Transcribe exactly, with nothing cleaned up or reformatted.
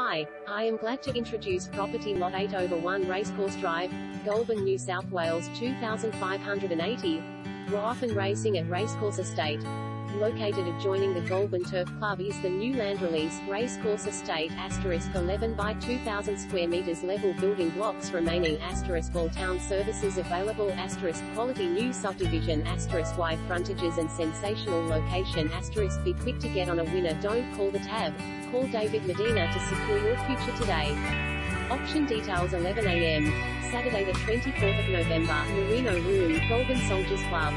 Hi, I am glad to introduce property lot eight over one Racecourse Drive, Goulburn, New South Wales two thousand five hundred eighty. We're often racing at Racecourse Estate. Located adjoining the Goulburn Turf Club is the new land release, Racecourse Estate, asterisk eleven by two thousand square metres, level building blocks remaining, asterisk all town services available, asterisk quality new subdivision, asterisk wide frontages and sensational location, asterisk be quick to get on a winner, don't call the tab, call David Medina to secure your future today. Auction details eleven a m, Saturday the twenty-fourth of November, Marino Room, Golden Soldiers Club.